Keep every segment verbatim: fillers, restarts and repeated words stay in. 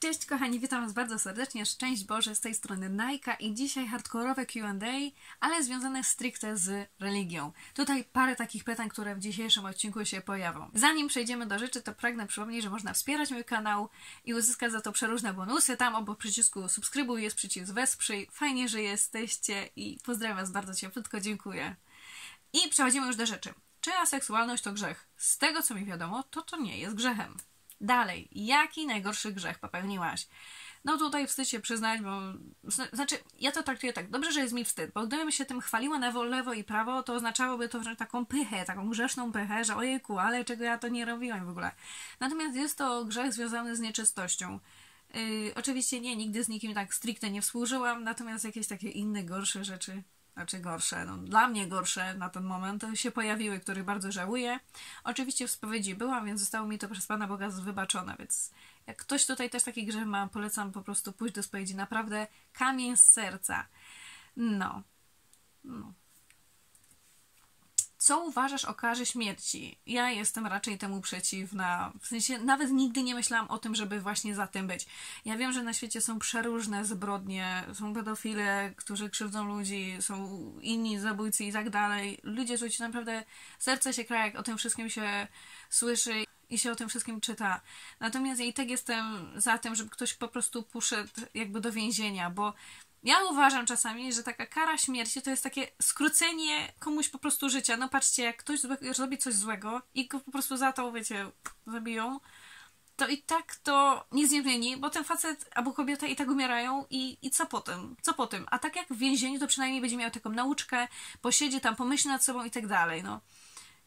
Cześć kochani, witam Was bardzo serdecznie, szczęść Boże, z tej strony Najka i dzisiaj hardkorowe Q and A, ale związane stricte z religią. Tutaj parę takich pytań, które w dzisiejszym odcinku się pojawią. Zanim przejdziemy do rzeczy, to pragnę przypomnieć, że można wspierać mój kanał i uzyskać za to przeróżne bonusy. Tam obok przycisku subskrybuj jest przycisk wesprzyj. Fajnie, że jesteście i pozdrawiam Was bardzo cieplutko, dziękuję. I przechodzimy już do rzeczy. Czy aseksualność to grzech? Z tego co mi wiadomo, to to nie jest grzechem. Dalej, jaki najgorszy grzech popełniłaś? No tutaj wstyd się przyznać, bo... Znaczy, ja to traktuję tak, dobrze, że jest mi wstyd, bo gdybym się tym chwaliła na lewo i prawo, to oznaczałoby to wręcz taką pychę, taką grzeszną pychę, że ojejku, ale czego ja to nie robiłam w ogóle. Natomiast jest to grzech związany z nieczystością. Yy, oczywiście nie, nigdy z nikim tak stricte nie współżyłam, natomiast jakieś takie inne gorsze rzeczy... Znaczy gorsze, no, dla mnie gorsze na ten moment się pojawiły, których bardzo żałuję. Oczywiście w spowiedzi byłam, więc zostało mi to przez Pana Boga wybaczone, więc jak ktoś tutaj też taki grzech ma, polecam po prostu pójść do spowiedzi, naprawdę kamień z serca. No. no. Co uważasz o karze śmierci? Ja jestem raczej temu przeciwna. W sensie nawet nigdy nie myślałam o tym, żeby właśnie za tym być. Ja wiem, że na świecie są przeróżne zbrodnie, są pedofile, którzy krzywdzą ludzi, są inni zabójcy i tak dalej. Ludzie, słuchajcie, naprawdę serce się kraje, jak o tym wszystkim się słyszy i się o tym wszystkim czyta. Natomiast ja i tak jestem za tym, żeby ktoś po prostu poszedł jakby do więzienia, bo ja uważam czasami, że taka kara śmierci to jest takie skrócenie komuś po prostu życia. No patrzcie, jak ktoś zrobi coś złego i go po prostu za to, wiecie, zabiją, to i tak to nie zmieni, bo ten facet albo kobieta i tak umierają i, i co potem? Co po tym? A tak jak w więzieniu, to przynajmniej będzie miał taką nauczkę, posiedzi tam, pomyśli nad sobą i tak dalej, no.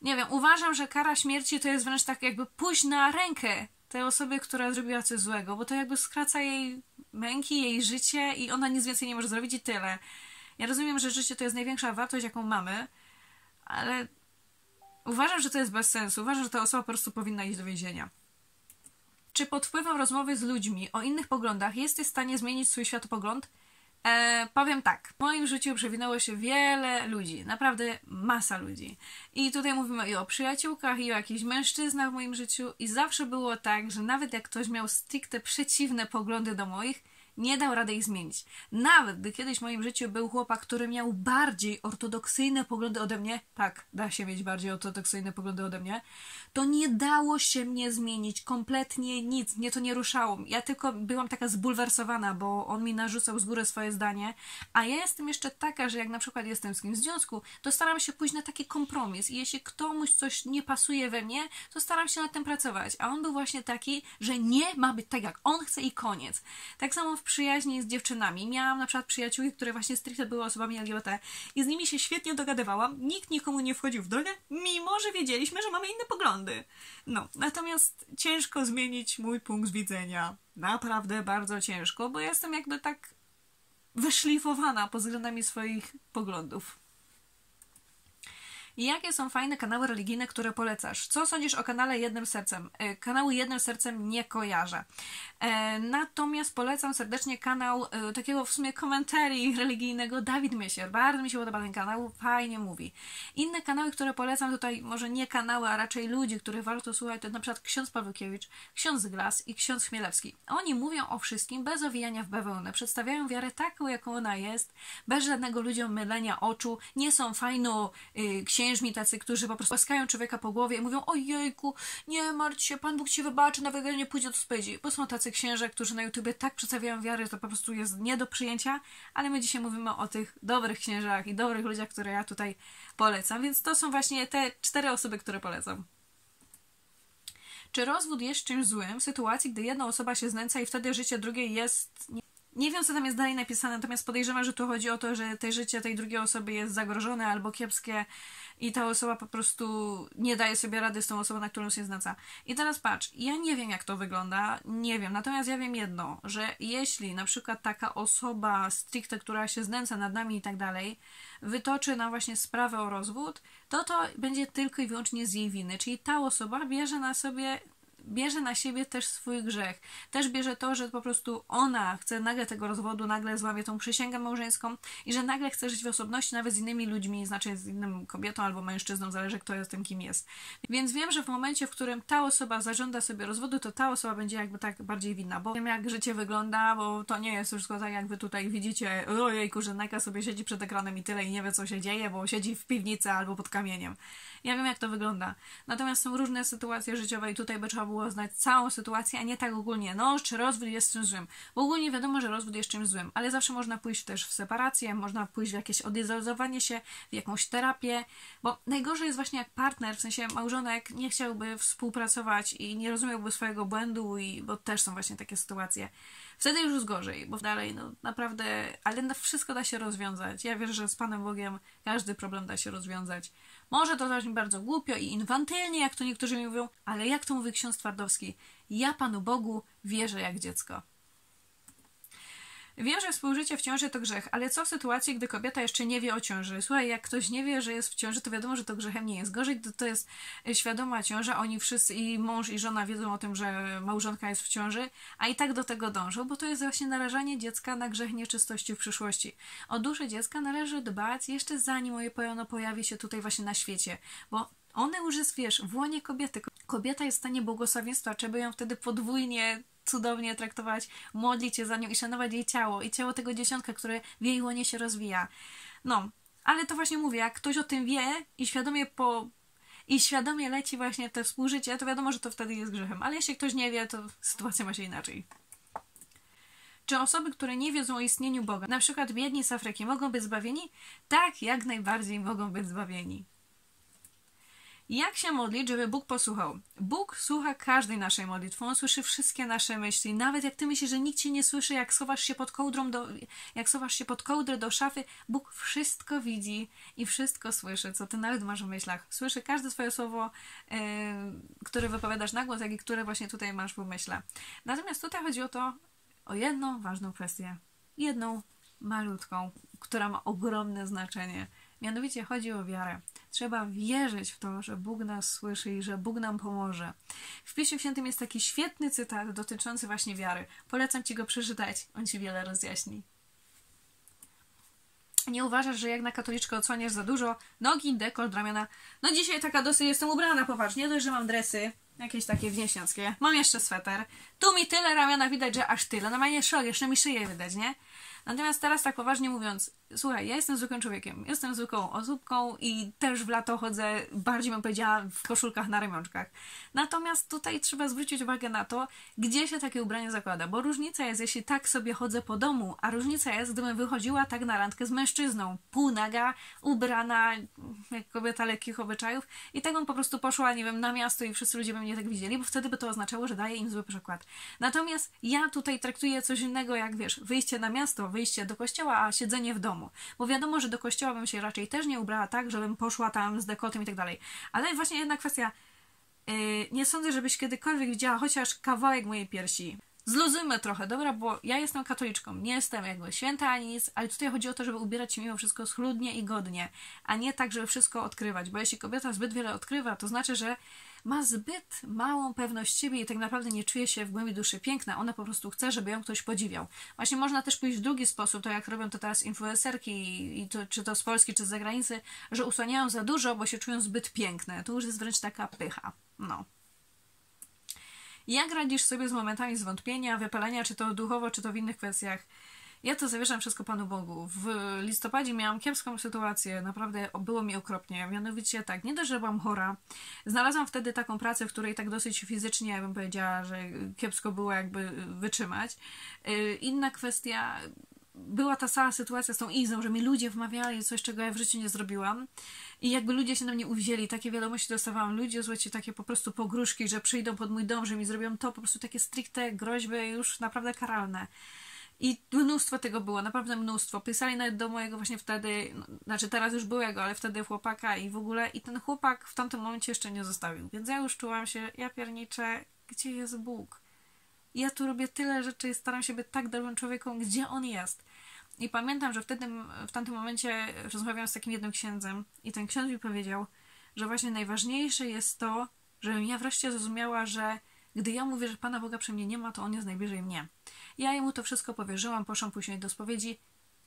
Nie wiem, uważam, że kara śmierci to jest wręcz tak jakby pójść na rękę tej osobie, która zrobiła coś złego, bo to jakby skraca jej męki, jej życie i ona nic więcej nie może zrobić i tyle. Ja rozumiem, że życie to jest największa wartość, jaką mamy, ale uważam, że to jest bez sensu. Uważam, że ta osoba po prostu powinna iść do więzienia. Czy pod wpływem rozmowy z ludźmi o innych poglądach jesteś w stanie zmienić swój światopogląd? E, powiem tak, w moim życiu przewinęło się wiele ludzi, naprawdę masa ludzi. I tutaj mówimy i o przyjaciółkach, i o jakichś mężczyznach w moim życiu i zawsze było tak, że nawet jak ktoś miał stricte przeciwne poglądy do moich, nie dał rady ich zmienić. Nawet gdy kiedyś w moim życiu był chłopak, który miał bardziej ortodoksyjne poglądy ode mnie, tak, da się mieć bardziej ortodoksyjne poglądy ode mnie, to nie dało się mnie zmienić, kompletnie nic, mnie to nie ruszało. Ja tylko byłam taka zbulwersowana, bo on mi narzucał z góry swoje zdanie, a ja jestem jeszcze taka, że jak na przykład jestem z kimś w związku, to staram się pójść na taki kompromis i jeśli komuś coś nie pasuje we mnie, to staram się nad tym pracować, a on był właśnie taki, że nie ma być tak jak on chce i koniec. Tak samo w przyjaźni z dziewczynami. Miałam na przykład przyjaciółki, które właśnie stricte były osobami L G B T i z nimi się świetnie dogadywałam, nikt nikomu nie wchodził w drogę, mimo że wiedzieliśmy, że mamy inne poglądy. No, natomiast ciężko zmienić mój punkt widzenia. Naprawdę bardzo ciężko, bo jestem jakby tak wyszlifowana pod względami swoich poglądów. Jakie są fajne kanały religijne, które polecasz? Co sądzisz o kanale Jednym Sercem? Kanału Jednym Sercem nie kojarzę. E, natomiast polecam serdecznie kanał e, takiego w sumie komentarii religijnego Dawid Mysior. Bardzo mi się podoba ten kanał, fajnie mówi. Inne kanały, które polecam tutaj, może nie kanały, a raczej ludzi, których warto słuchać, to na przykład ksiądz Pawłukiewicz, ksiądz Glas i ksiądz Chmielewski. Oni mówią o wszystkim bez owijania w bawełnę. Przedstawiają wiarę taką, jaką ona jest, bez żadnego ludziom mylenia oczu. Nie są fajno y, księżmi tacy, którzy po prostu łaskają człowieka po głowie i mówią: ojejku, nie martw się, Pan Bóg ci wybaczy, nawet nie pójdzie do spowiedzi. Bo są tacy księża, którzy na YouTubie tak przedstawiają wiarę, że to po prostu jest nie do przyjęcia, ale my dzisiaj mówimy o tych dobrych księżach i dobrych ludziach, które ja tutaj polecam, więc to są właśnie te cztery osoby, które polecam. Czy rozwód jest czymś złym w sytuacji, gdy jedna osoba się znęca i wtedy życie drugiej jest... Nie wiem, co tam jest dalej napisane, natomiast podejrzewam, że tu chodzi o to, że te życie tej drugiej osoby jest zagrożone albo kiepskie i ta osoba po prostu nie daje sobie rady z tą osobą, na którą się znęca. I teraz patrz, ja nie wiem, jak to wygląda, nie wiem, natomiast ja wiem jedno, że jeśli na przykład taka osoba stricte, która się znęca nad nami i tak dalej, wytoczy nam właśnie sprawę o rozwód, to to będzie tylko i wyłącznie z jej winy, czyli ta osoba bierze na sobie bierze na siebie też swój grzech. Też bierze to, że po prostu ona chce nagle tego rozwodu, nagle złamie tą przysięgę małżeńską i że nagle chce żyć w osobności nawet z innymi ludźmi, znaczy z inną kobietą albo mężczyzną, zależy kto jest tym, kim jest. Więc wiem, że w momencie, w którym ta osoba zażąda sobie rozwodu, to ta osoba będzie jakby tak bardziej winna, bo wiem jak życie wygląda, bo to nie jest już tak jak wy tutaj widzicie, ojejku, że Najka sobie siedzi przed ekranem i tyle i nie wie co się dzieje, bo siedzi w piwnicy albo pod kamieniem. Ja wiem jak to wygląda. Natomiast są różne sytuacje życiowe i tutaj by trzeba było znać całą sytuację, a nie tak ogólnie, no czy rozwód jest czymś złym. Bo ogólnie wiadomo, że rozwód jest czymś złym, ale zawsze można pójść też w separację, można pójść w jakieś odizolowanie się, w jakąś terapię, bo najgorzej jest właśnie jak partner, w sensie małżonek nie chciałby współpracować i nie rozumiałby swojego błędu, i, bo też są właśnie takie sytuacje. Wtedy już jest gorzej, bo dalej no naprawdę, ale wszystko da się rozwiązać. Ja wierzę, że z Panem Bogiem każdy problem da się rozwiązać. Może to zabrzmi bardzo głupio i infantylnie, jak to niektórzy mi mówią, ale jak to mówi ksiądz Twardowski, ja Panu Bogu wierzę jak dziecko. Wiem, że współżycie w ciąży to grzech, ale co w sytuacji, gdy kobieta jeszcze nie wie o ciąży? Słuchaj, jak ktoś nie wie, że jest w ciąży, to wiadomo, że to grzechem nie jest. Gorzej, gdy to jest świadoma ciąża, oni wszyscy, i mąż i żona wiedzą o tym, że małżonka jest w ciąży, a i tak do tego dążą, bo to jest właśnie narażanie dziecka na grzech nieczystości w przyszłości. O duszę dziecka należy dbać jeszcze zanim ono pojawi się tutaj właśnie na świecie, bo one już jest, wiesz, w łonie kobiety. Kobieta jest w stanie błogosławieństwa, trzeba ją wtedy podwójnie cudownie traktować, modlić się za nią i szanować jej ciało i ciało tego dzieciątka, które w jej łonie się rozwija. No, ale to właśnie mówię, jak ktoś o tym wie i świadomie po... i świadomie leci właśnie w te współżycie, to wiadomo, że to wtedy jest grzechem, ale jeśli ktoś nie wie, to sytuacja ma się inaczej. Czy osoby, które nie wiedzą o istnieniu Boga, na przykład biedni z Afryki, mogą być zbawieni? Tak, jak najbardziej mogą być zbawieni. Jak się modlić, żeby Bóg posłuchał? Bóg słucha każdej naszej modlitwy, On słyszy wszystkie nasze myśli. Nawet jak ty myślisz, że nikt cię nie słyszy, jak schowasz się pod kołdrą do, jak schowasz się pod kołdrę do szafy, Bóg wszystko widzi i wszystko słyszy, co ty nawet masz w myślach. Słyszy każde swoje słowo, yy, które wypowiadasz na głos, jak i które właśnie tutaj masz w umyśle. Natomiast tutaj chodzi o to, o jedną ważną kwestię. Jedną malutką, która ma ogromne znaczenie. Mianowicie chodzi o wiarę. Trzeba wierzyć w to, że Bóg nas słyszy i że Bóg nam pomoże. W Piśmie Świętym jest taki świetny cytat dotyczący właśnie wiary. Polecam ci go przeczytać, on ci wiele rozjaśni. Nie uważasz, że jak na katoliczkę odsłaniasz za dużo? Nogi, dekolt, ramiona. No dzisiaj taka dosyć jestem ubrana, popatrz. Nie dość, że mam dresy, jakieś takie wnieśniackie. Mam jeszcze sweter. Tu mi tyle ramiona widać, że aż tyle. No ma nie szok, jeszcze mi szyję widać, nie? Natomiast teraz tak poważnie mówiąc, słuchaj, ja jestem zwykłym człowiekiem, jestem zwykłą osóbką i też w lato chodzę, bardziej bym powiedziała, w koszulkach na ramionczkach. Natomiast tutaj trzeba zwrócić uwagę na to, gdzie się takie ubranie zakłada, bo różnica jest, jeśli tak sobie chodzę po domu, a różnica jest, gdybym wychodziła tak na randkę z mężczyzną, półnaga, ubrana, jak kobieta lekkich obyczajów i tak bym po prostu poszła, nie wiem, na miasto i wszyscy ludzie by mnie tak widzieli, bo wtedy by to oznaczało, że daję im zły przykład. Natomiast ja tutaj traktuję coś innego, jak wiesz, wyjście na miasto, wyjście do kościoła, a siedzenie w domu. Bo wiadomo, że do kościoła bym się raczej też nie ubrała tak, żebym poszła tam z dekoltem i tak dalej. Ale właśnie jedna kwestia. Yy, nie sądzę, żebyś kiedykolwiek widziała chociaż kawałek mojej piersi. Zluzujmy trochę, dobra? Bo ja jestem katoliczką, nie jestem jakby święta ani nic, ale tutaj chodzi o to, żeby ubierać się mimo wszystko schludnie i godnie, a nie tak, żeby wszystko odkrywać. Bo jeśli kobieta zbyt wiele odkrywa, to znaczy, że ma zbyt małą pewność siebie i tak naprawdę nie czuje się w głębi duszy piękna. Ona po prostu chce, żeby ją ktoś podziwiał. Właśnie można też pójść w drugi sposób, to jak robią to teraz influencerki, i to, czy to z Polski, czy z zagranicy, że usłaniają za dużo, bo się czują zbyt piękne. To już jest wręcz taka pycha. No. Jak radzisz sobie z momentami zwątpienia, wypalenia, czy to duchowo, czy to w innych kwestiach? Ja to zawierzam wszystko Panu Bogu. W listopadzie miałam kiepską sytuację, naprawdę było mi okropnie. Mianowicie tak, nie dość, że byłam chora, znalazłam wtedy taką pracę, w której tak dosyć fizycznie, ja bym powiedziała, że kiepsko było jakby wytrzymać. Inna kwestia, była ta sama sytuacja z tą Izą, że mi ludzie wmawiali coś, czego ja w życiu nie zrobiłam. I jakby ludzie się na mnie uwzięli, takie wiadomości dostawałam. Ludzie, słuchajcie, takie po prostu pogróżki, że przyjdą pod mój dom, że mi zrobią to, po prostu takie stricte groźby już naprawdę karalne. I mnóstwo tego było, naprawdę mnóstwo. Pisali nawet do mojego właśnie wtedy, no, znaczy teraz już byłego, ale wtedy chłopaka i w ogóle. I ten chłopak w tamtym momencie jeszcze nie zostawił. Więc ja już czułam się, ja pierniczę, gdzie jest Bóg? Ja tu robię tyle rzeczy i staram się być tak dobrym człowiekiem, gdzie On jest? I pamiętam, że wtedy, w tamtym momencie rozmawiałam z takim jednym księdzem i ten ksiądz mi powiedział, że właśnie najważniejsze jest to, żebym ja wreszcie zrozumiała, że Gdy ja mówię, że Pana Boga przy mnie nie ma, to On jest najbliżej mnie. Ja Jemu to wszystko powierzyłam, poszłam później do spowiedzi.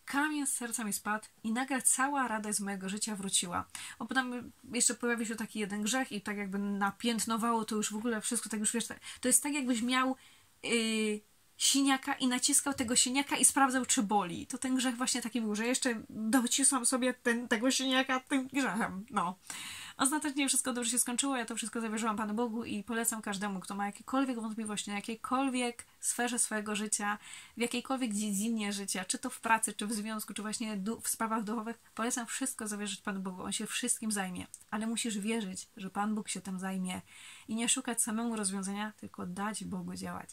Kamień z serca mi spadł i nagle cała radość z mojego życia wróciła. O, potem jeszcze pojawił się taki jeden grzech i tak jakby napiętnowało to już w ogóle wszystko, tak już wiesz, to jest tak jakbyś miał yy, siniaka i naciskał tego siniaka i sprawdzał, czy boli. To ten grzech właśnie taki był, że jeszcze docisnął sobie ten, tego siniaka tym grzechem, no. Ostatecznie wszystko dobrze się skończyło, ja to wszystko zawierzyłam Panu Bogu i polecam każdemu, kto ma jakiekolwiek wątpliwości na jakiejkolwiek sferze swojego życia, w jakiejkolwiek dziedzinie życia, czy to w pracy, czy w związku, czy właśnie w sprawach duchowych, polecam wszystko zawierzyć Panu Bogu, On się wszystkim zajmie, ale musisz wierzyć, że Pan Bóg się tym zajmie i nie szukać samemu rozwiązania, tylko dać Bogu działać.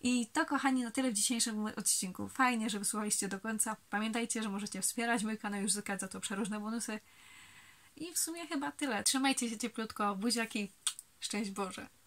I to, kochani, na tyle w dzisiejszym odcinku. Fajnie, że wysłuchaliście do końca. Pamiętajcie, że możecie wspierać mój kanał i uzyskać za to przeróżne bonusy. I w sumie chyba tyle. Trzymajcie się cieplutko. Buziaki. Szczęść Boże.